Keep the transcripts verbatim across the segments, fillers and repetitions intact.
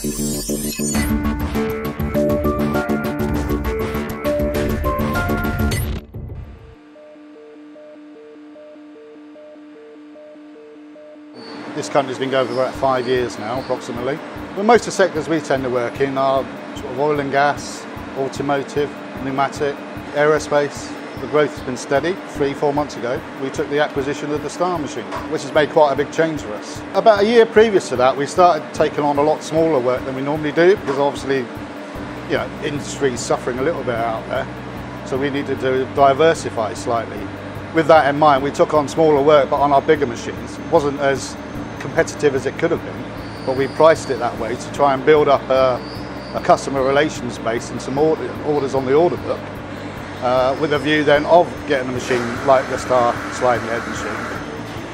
This country's been going for about five years now, approximately. But most of the sectors we tend to work in are sort of oil and gas, automotive, pneumatic, aerospace. The growth has been steady. Three, four months ago, we took the acquisition of the Star machine, which has made quite a big change for us. About a year previous to that, we started taking on a lot smaller work than we normally do, because obviously, you know, industry's suffering a little bit out there. So we needed to diversify slightly. With that in mind, we took on smaller work, but on our bigger machines. It wasn't as competitive as it could have been, but we priced it that way to try and build up a, a customer relations base and some order, orders on the order book. Uh, with a view then of getting a machine like the Star Sliding Head machine,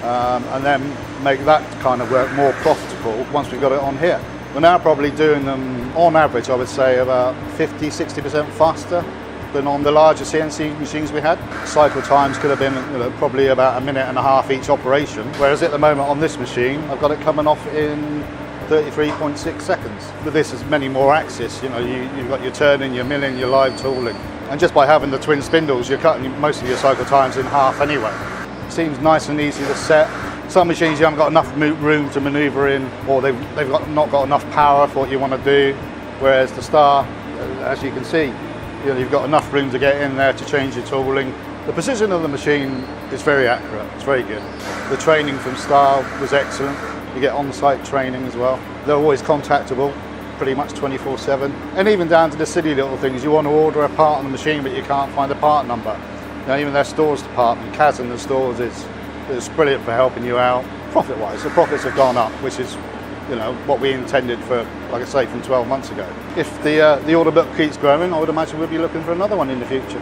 um, and then make that kind of work more profitable once we've got it on here. We're now probably doing them on average, I would say, about fifty to sixty percent faster than on the larger C N C machines we had. Cycle times could have been, you know, probably about a minute and a half each operation, whereas at the moment on this machine I've got it coming off in thirty-three point six seconds. But this is many more axis, you know, you, you've got your turning, your milling, your live tooling. And just by having the twin spindles, you're cutting most of your cycle times in half anyway. Seems nice and easy to set. Some machines you haven't got enough room to manoeuvre in, or they've, they've got, not got enough power for what you want to do. Whereas the Star, as you can see, you know, you've got enough room to get in there to change your tooling. The precision of the machine is very accurate, it's very good. The training from Star was excellent. You get on-site training as well. They're always contactable, pretty much twenty-four seven, and even down to the silly little things. You want to order a part on the machine but you can't find the part number. Now even their stores department, Kaz in the stores, is, is brilliant for helping you out. Profit wise, the profits have gone up, which is, you know, what we intended for, like I say, from twelve months ago. If the, uh, the order book keeps growing, I would imagine we'll be looking for another one in the future.